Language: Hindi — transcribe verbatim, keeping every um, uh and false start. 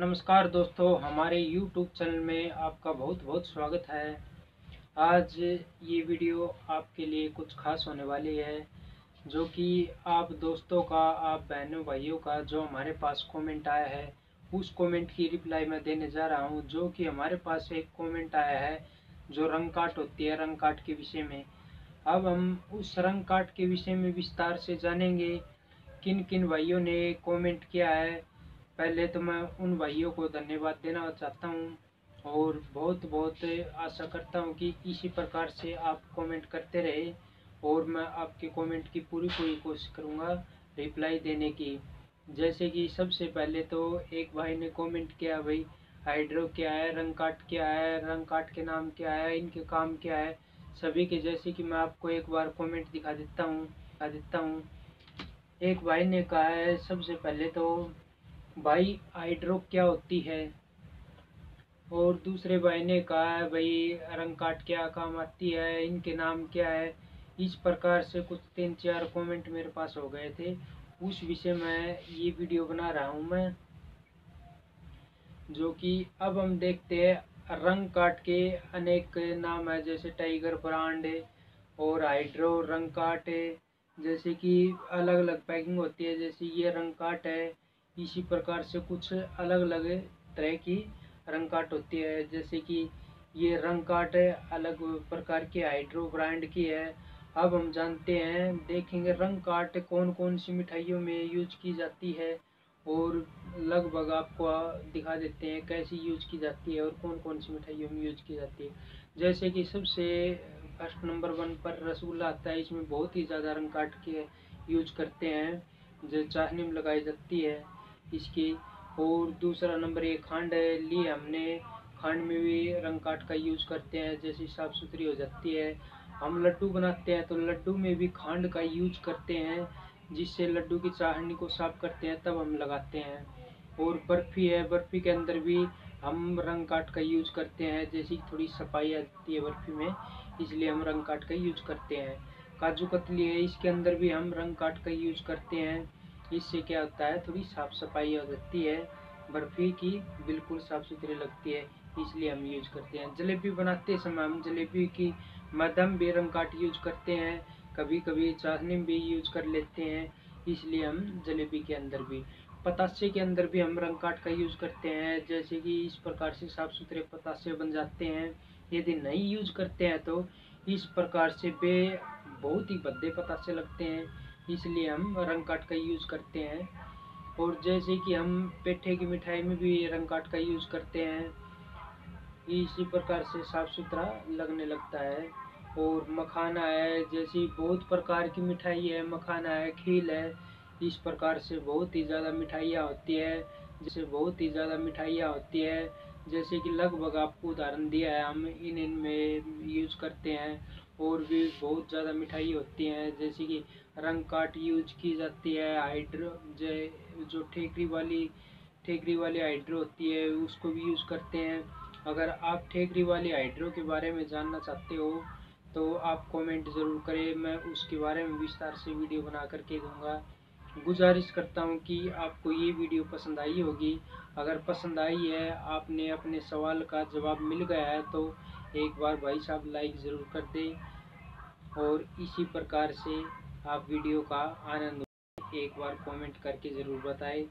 नमस्कार दोस्तों, हमारे YouTube चैनल में आपका बहुत बहुत स्वागत है। आज ये वीडियो आपके लिए कुछ खास होने वाली है, जो कि आप दोस्तों का, आप बहनों भाइयों का जो हमारे पास कमेंट आया है, उस कमेंट की रिप्लाई मैं देने जा रहा हूँ। जो कि हमारे पास एक कमेंट आया है जो रंग काट होती है, रंग काट के विषय में। अब हम उस रंग काट के विषय में विस्तार से जानेंगे किन किन भाइयों ने कमेंट किया है। पहले तो मैं उन भाइयों को धन्यवाद देना चाहता हूं और बहुत बहुत आशा करता हूं कि इसी प्रकार से आप कमेंट करते रहे और मैं आपके कमेंट की पूरी पूरी कोशिश करूंगा रिप्लाई देने की। जैसे कि सबसे पहले तो एक भाई ने कमेंट किया, भाई हाइड्रो क्या है, रंग काट क्या है, रंग काट के नाम क्या है, इनके काम क्या है, सभी के। जैसे कि मैं आपको एक बार कमेंट दिखा देता हूँ दिखा देता हूँ एक भाई ने कहा है, सबसे पहले तो भाई हाइड्रो क्या होती है, और दूसरे भाई ने कहा है भाई रंग काट क्या काम आती है, इनके नाम क्या है। इस प्रकार से कुछ तीन चार कमेंट मेरे पास हो गए थे, उस विषय में ये वीडियो बना रहा हूँ मैं। जो कि अब हम देखते हैं, रंग काट के अनेक नाम है, जैसे टाइगर ब्रांड है और हाइड्रो, रंग काट है। जैसे कि अलग अलग पैकिंग होती है, जैसे ये रंग काट है। इसी प्रकार से कुछ अलग अलग तरह की रंग काट होती है, जैसे कि ये रंग काट है अलग प्रकार की, हाइड्रो ब्रांड की है। अब हम जानते हैं, देखेंगे रंग काट कौन कौन सी मिठाइयों में यूज की जाती है, और लगभग आपको दिखा देते हैं कैसी यूज की जाती है और कौन कौन सी मिठाइयों में यूज की जाती है। जैसे कि सबसे फर्स्ट नंबर वन पर रसगुल्ला आता है, इसमें बहुत ही ज़्यादा रंग काट के यूज करते हैं, जो चाशनी में लगाई जाती है इसकी। और दूसरा नंबर ये खांड है, लिए हमने खांड में भी रंग काट का यूज करते हैं, जैसे साफ़ सुथरी हो जाती है। हम लड्डू बनाते हैं तो लड्डू में भी खांड का यूज करते हैं, जिससे लड्डू की चाशनी को साफ करते हैं तब हम लगाते हैं। और बर्फ़ी है, बर्फ़ी के अंदर भी हम रंग काट का यूज करते हैं, जैसे थोड़ी सफाई आती है बर्फ़ी में, इसलिए हम रंग काट का यूज करते हैं। काजू कतली है, इसके अंदर भी हम रंग काट का यूज करते हैं, इससे क्या होता है, थोड़ी साफ़ सफाई हो जाती है, बर्फ़ी की बिल्कुल साफ़ सुथरी लगती है, इसलिए हम यूज करते हैं। जलेबी बनाते समय हम जलेबी की मध्यम भी रंग काट यूज करते हैं, कभी कभी चाशनी भी यूज कर लेते हैं, इसलिए हम जलेबी के अंदर भी। पतासे के अंदर भी हम रंग काट का यूज करते हैं, जैसे कि इस प्रकार से साफ़ सुथरे पतासे बन जाते हैं। यदि नहीं यूज करते हैं तो इस प्रकार से बे बहुत ही भद्दे पतासे लगते हैं, इसलिए हम रंग काट का यूज़ करते हैं। और जैसे कि हम पेठे की मिठाई में भी रंग काट का यूज़ करते हैं, इसी प्रकार से साफ़ सुथरा लगने लगता है। और मखाना है, जैसे बहुत प्रकार की मिठाई है, मखाना है, खील है, इस प्रकार से बहुत ही ज़्यादा मिठाइयाँ होती है जैसे बहुत ही ज़्यादा मिठाइयाँ होती है जैसे कि लगभग आपको उदाहरण दिया है, हम इन इन में यूज़ करते हैं। और भी बहुत ज़्यादा मिठाई होती हैं, जैसे कि रंग काट यूज की जाती है। हाइड्रो जय जो ठेकरी वाली ठेकरी वाली हाइड्रो होती है, उसको भी यूज़ करते हैं। अगर आप ठेकरी वाली हाइड्रो के बारे में जानना चाहते हो तो आप कमेंट ज़रूर करें, मैं उसके बारे में विस्तार से वीडियो बना कर के दूँगा। गुजारिश करता हूं कि आपको ये वीडियो पसंद आई होगी। अगर पसंद आई है, आपने अपने सवाल का जवाब मिल गया है, तो एक बार भाई साहब लाइक ज़रूर कर दें, और इसी प्रकार से आप वीडियो का आनंद एक बार कमेंट करके ज़रूर बताएं।